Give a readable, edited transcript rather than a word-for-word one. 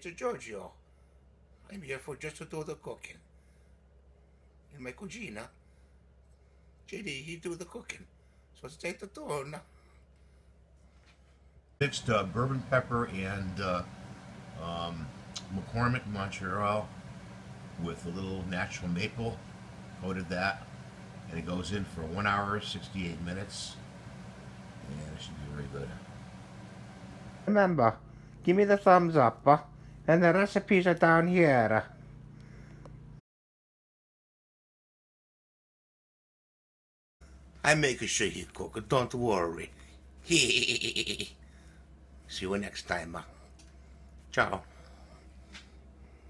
to Giorgio. I'm here for just to do the cooking. And my cugina, JD, he do the cooking. So it's take the turn. Mixed bourbon pepper and McCormick Montreal with a little natural maple. Coated that. And it goes in for 1 hour, 68 minutes. And it should be very good. Remember, give me the thumbs up, and the recipes are down here. I'm making sure you cook it, don't worry. See you next time. Ciao.